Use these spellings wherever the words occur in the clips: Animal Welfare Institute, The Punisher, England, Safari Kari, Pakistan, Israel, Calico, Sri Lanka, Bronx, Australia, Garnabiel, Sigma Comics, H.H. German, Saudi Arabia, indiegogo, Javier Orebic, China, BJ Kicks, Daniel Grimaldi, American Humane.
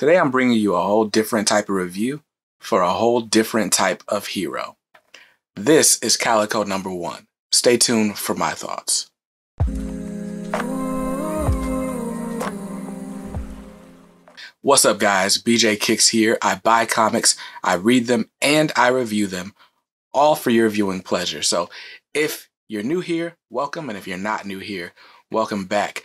Today I'm bringing you a whole different type of review for a whole different type of hero. This is Calico number 1. Stay tuned for my thoughts. What's up guys, BJ Kicks here. I buy comics, I read them, and I review them, all for your viewing pleasure. So if you're new here, welcome, and if you're not new here, welcome back.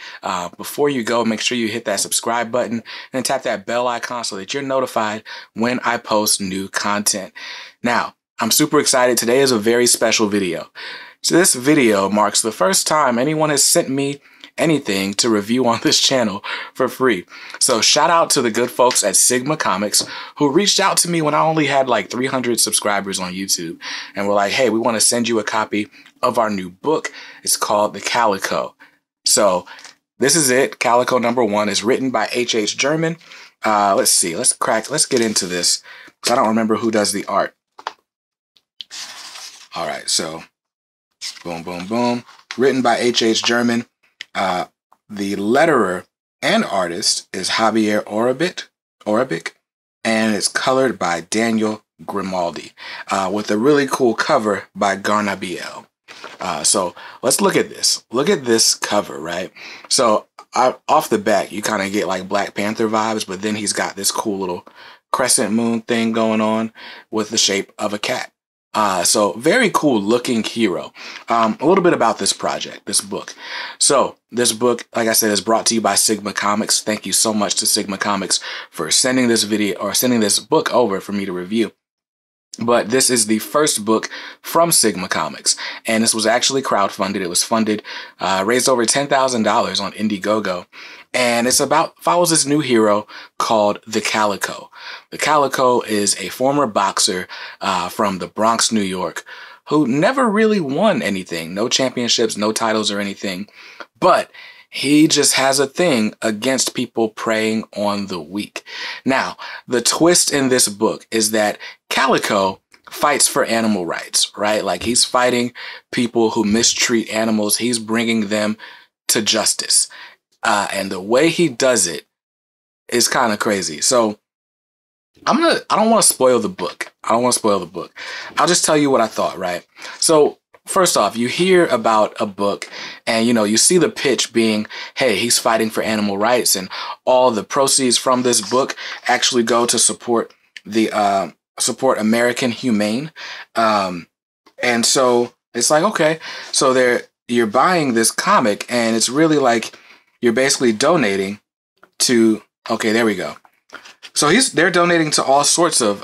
Before you go, make sure you hit that subscribe button and tap that bell icon so that you're notified when I post new content. Now, I'm super excited. Today is a very special video. So this video marks the first time anyone has sent me anything to review on this channel for free. So shout out to the good folks at Sigma Comics who reached out to me when I only had like 300 subscribers on YouTube and were like, hey, we want to send you a copy of our new book. It's called The Calico. So this is it. Calico number 1 is written by H.H. German. Let's see. Let's get into this. I don't remember who does the art. All right. So boom, boom, boom. Written by H.H. German. The letterer and artist is Javier Orebic, and it's colored by Daniel Grimaldi with a really cool cover by Garnabiel. So let's look at this. Look at this cover, right? So off the bat, you kind of get like Black Panther vibes, but then he's got this cool little crescent moon thing going on with the shape of a cat. So very cool looking hero. A little bit about this project, this book. So this book, like I said, is brought to you by Sigma Comics. Thank you so much to Sigma Comics for sending this video or sending this book over for me to review. But this is the first book from Sigma Comics, and this was actually crowdfunded. It was funded, raised over $10,000 on Indiegogo, and it's about follows this new hero called the Calico. The Calico is a former boxer from the Bronx, New York, who never really won anything, no championships, no titles or anything, but he just has a thing against people preying on the weak. Now, the twist in this book is that Calico fights for animal rights, right? Like he's fighting people who mistreat animals. He's bringing them to justice. And the way he does it is kind of crazy. So I don't want to spoil the book. I'll just tell you what I thought, right? So first off, you hear about a book and, you know, you see the pitch being, hey, he's fighting for animal rights and all the proceeds from this book actually go to support the, support American Humane. And so it's like, okay, so you're buying this comic and it's really like you're basically donating to, okay, there we go. So they're donating to all sorts of,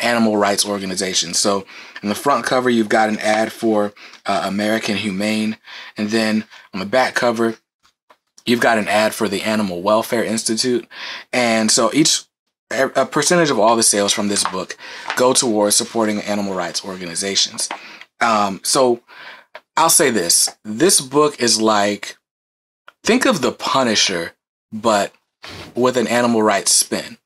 animal rights organizations. So in the front cover, you've got an ad for American Humane. And then on the back cover, you've got an ad for the Animal Welfare Institute. And so a percentage of all the sales from this book go towards supporting animal rights organizations. So I'll say this. This book is like, think of The Punisher, but with an animal rights spin.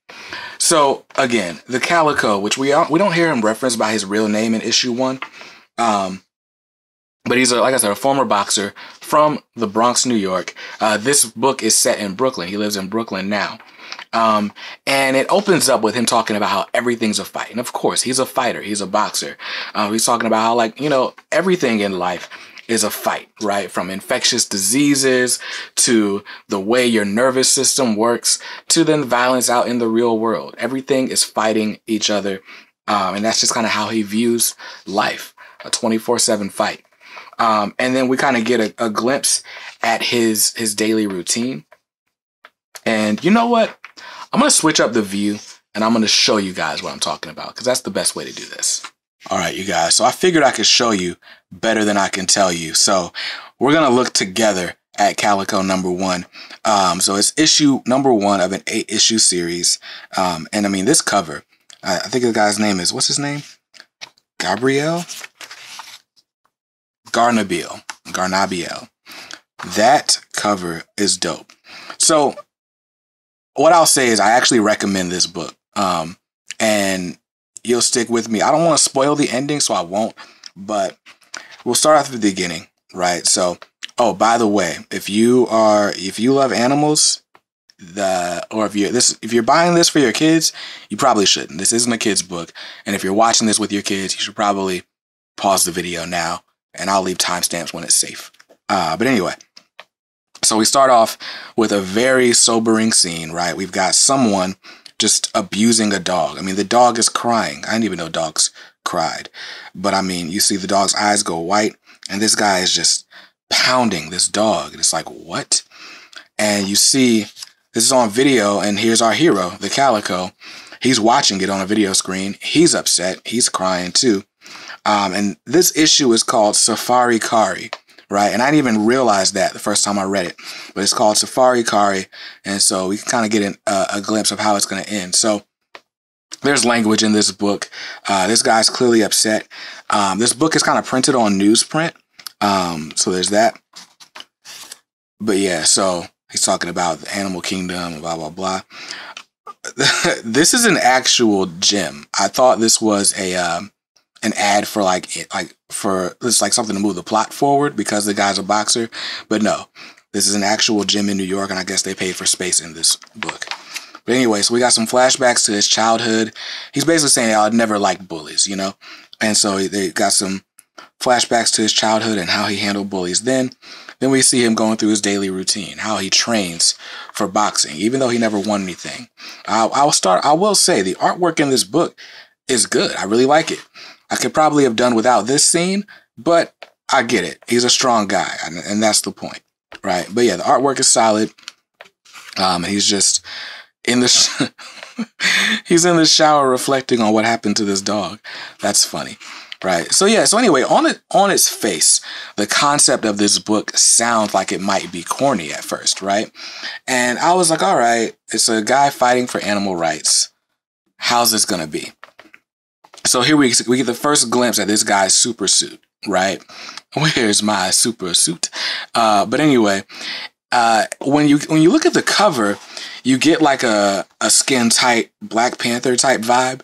So again, the Calico, which we don't hear him referenced by his real name in issue 1, but he's like I said, a former boxer from the Bronx, New York. This book is set in Brooklyn. He lives in Brooklyn now, and it opens up with him talking about how everything's a fight, and of course he's a fighter. He's a boxer. He's talking about how, like, you know, everything in life is a fight, right? From infectious diseases to the way your nervous system works to then violence out in the real world. Everything is fighting each other. And that's just kind of how he views life, a 24/7 fight. And then we kind of get a glimpse at his daily routine. And you know what? I'm going to switch up the view and I'm going to show you guys what I'm talking about because that's the best way to do this. All right, you guys. So I figured I could show you better than I can tell you. So we're going to look together at Calico number 1. So it's issue number 1 of an 8-issue series. And I mean, this cover, I think the guy's name is, what's his name? Garnabiel. That cover is dope. So what I'll say is I actually recommend this book. And you'll stick with me. I don't want to spoil the ending, so I won't, but we'll start off at the beginning, right? So, oh, by the way, if you love animals, if you're buying this for your kids, you probably shouldn't. This isn't a kid's book. And if you're watching this with your kids, you should probably pause the video now, and I'll leave timestamps when it's safe. But anyway, so we start off with a very sobering scene, right? We've got someone just abusing a dog. I mean, the dog is crying. I didn't even know dogs cried. But I mean, you see the dog's eyes go white, and this guy is just pounding this dog. And it's like, what? And you see, this is on video, and here's our hero, the Calico. He's watching it on a video screen. He's upset. He's crying too. And this issue is called Safari Kari, right? And I didn't even realize that the first time I read it, but it's called Safari Kari. And so we can kind of get a glimpse of how it's going to end. So there's language in this book. This guy's clearly upset. This book is kind of printed on newsprint. So there's that. But yeah, so he's talking about the animal kingdom, blah, blah, blah. This is an actual gym. I thought this was a, an ad for like something to move the plot forward because the guy's a boxer. But no, this is an actual gym in New York, and I guess they paid for space in this book. But anyway, so we got some flashbacks to his childhood. He's basically saying, I'd never like bullies, you know? And so they got some flashbacks to his childhood and how he handled bullies then. Then we see him going through his daily routine, how he trains for boxing, even though he never won anything. I will say the artwork in this book is good. I really like it. I could probably have done without this scene, but I get it. He's a strong guy, and that's the point, right? But yeah, the artwork is solid. And he's just in the he's in the shower reflecting on what happened to this dog. That's funny, right? So yeah. So anyway, on its face, the concept of this book sounds like it might be corny at first, right? And I was like, all right, it's a guy fighting for animal rights. How's this gonna be? So here we get the first glimpse at this guy's super suit, right? Where's my super suit? But anyway, when you look at the cover, you get like a skin tight Black Panther type vibe.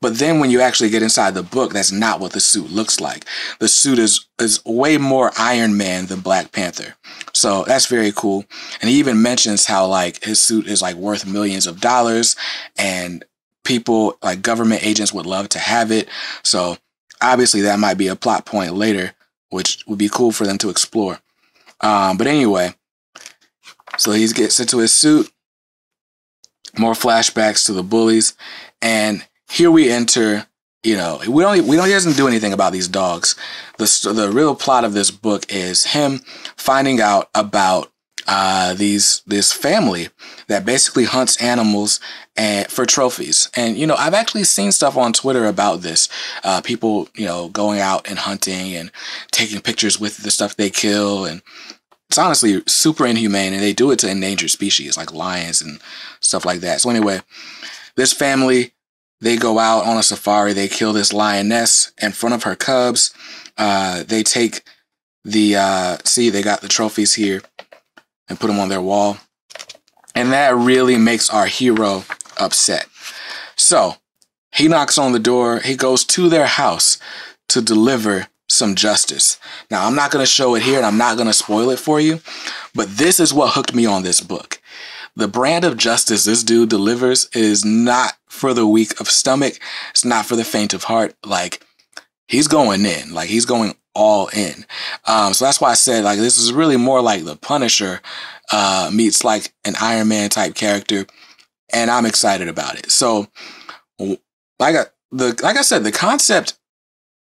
But then when you actually get inside the book, that's not what the suit looks like. The suit is way more Iron Man than Black Panther. So that's very cool. And he even mentions how like his suit is like worth millions of dollars, and people like government agents would love to have it. So obviously that might be a plot point later, which would be cool for them to explore. But anyway, so he gets into his suit, more flashbacks to the bullies. And here we enter, you know, he doesn't do anything about these dogs. The real plot of this book is him finding out about this family that basically hunts animals and for trophies. And you know, I've actually seen stuff on Twitter about this, people, you know, going out and hunting and taking pictures with the stuff they kill, and it's honestly super inhumane, and they do it to endangered species like lions and stuff like that. So anyway, this family, they go out on a safari, they kill this lioness in front of her cubs. They take the see, they got the trophies here and put them on their wall. And that really makes our hero upset. So he knocks on the door. He goes to their house to deliver some justice. Now, I'm not going to show it here, and I'm not going to spoil it for you, but this is what hooked me on this book. The brand of justice this dude delivers is not for the weak of stomach. It's not for the faint of heart. Like, he's going in. Like, he's going all in. So that's why I said, like, this is really more like the Punisher meets like an Iron Man type character, and I'm excited about it. So like I said, the concept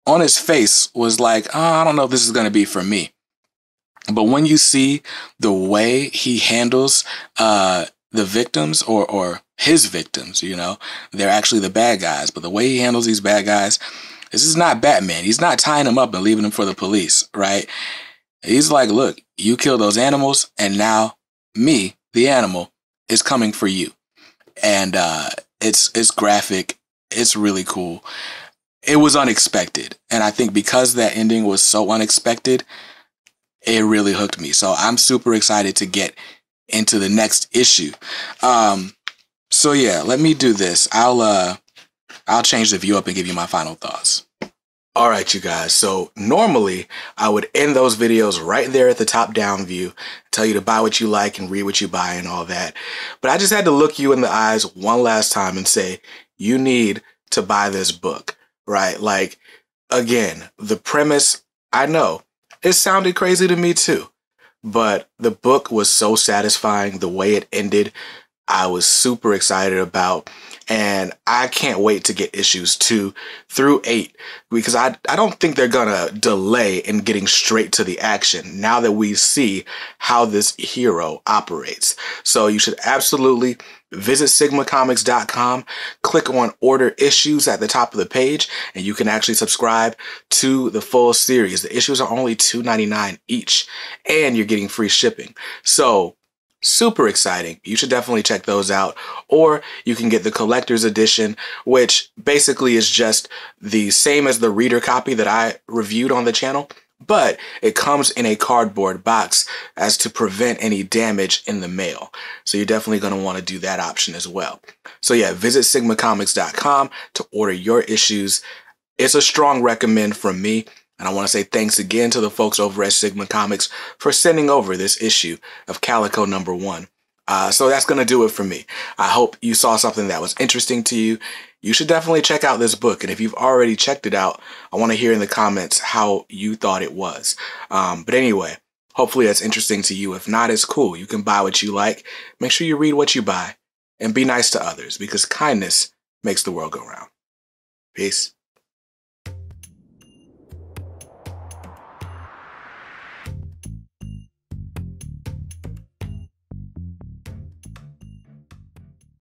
on his face was like, oh, I don't know if this is going to be for me. But when you see the way he handles the victims, or his victims, you know, they're actually the bad guys, but the way he handles these bad guys, this is not Batman. He's not tying them up and leaving them for the police, right? He's like, look, you killed those animals, and now me, the animal, is coming for you. And it's graphic. It's really cool. It was unexpected. And I think because that ending was so unexpected, it really hooked me. So I'm super excited to get into the next issue. So yeah, let me do this. I'll change the view up and give you my final thoughts. All right, you guys, so normally I would end those videos right there at the top down view, tell you to buy what you like and read what you buy and all that. But I just had to look you in the eyes one last time and say, you need to buy this book, right? Like, again, the premise, I know it sounded crazy to me too, but the book was so satisfying. The way it ended, I was super excited about, and I can't wait to get issues 2 through 8 because I don't think they're gonna delay in getting straight to the action now that we see how this hero operates. So you should absolutely visit sigmacomics.com, click on order issues at the top of the page, and you can actually subscribe to the full series. The issues are only $2.99 each, and you're getting free shipping. So super exciting. You should definitely check those out. Or you can get the collector's edition, which basically is just the same as the reader copy that I reviewed on the channel, but it comes in a cardboard box as to prevent any damage in the mail. So you're definitely going to want to do that option as well. So yeah, visit sigmacomics.com to order your issues. It's a strong recommend from me. And I want to say thanks again to the folks over at Sigma Comics for sending over this issue of Calico #1. So that's going to do it for me. I hope you saw something that was interesting to you. You should definitely check out this book. And if you've already checked it out, I want to hear in the comments how you thought it was. But anyway, hopefully that's interesting to you. If not, it's cool. You can buy what you like. Make sure you read what you buy and be nice to others because kindness makes the world go round. Peace.